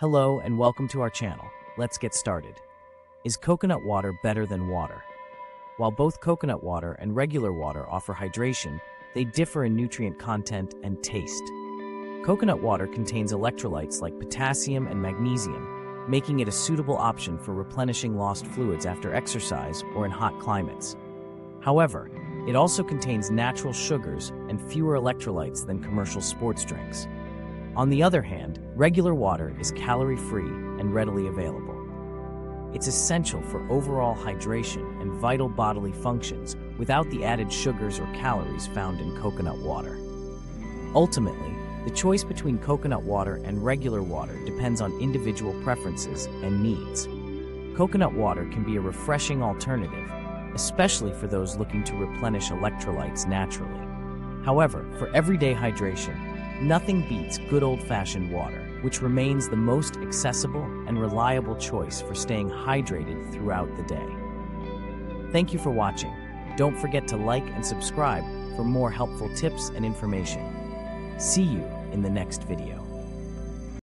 Hello and welcome to our channel. Let's get started. Is coconut water better than water? While both coconut water and regular water offer hydration, they differ in nutrient content and taste. Coconut water contains electrolytes like potassium and magnesium, making it a suitable option for replenishing lost fluids after exercise or in hot climates. However, it also contains natural sugars and fewer electrolytes than commercial sports drinks. On the other hand, regular water is calorie-free and readily available. It's essential for overall hydration and vital bodily functions without the added sugars or calories found in coconut water. Ultimately, the choice between coconut water and regular water depends on individual preferences and needs. Coconut water can be a refreshing alternative, especially for those looking to replenish electrolytes naturally. However, for everyday hydration, nothing beats good old-fashioned water, which remains the most accessible and reliable choice for staying hydrated throughout the day. Thank you for watching. Don't forget to like and subscribe for more helpful tips and information. See you in the next video.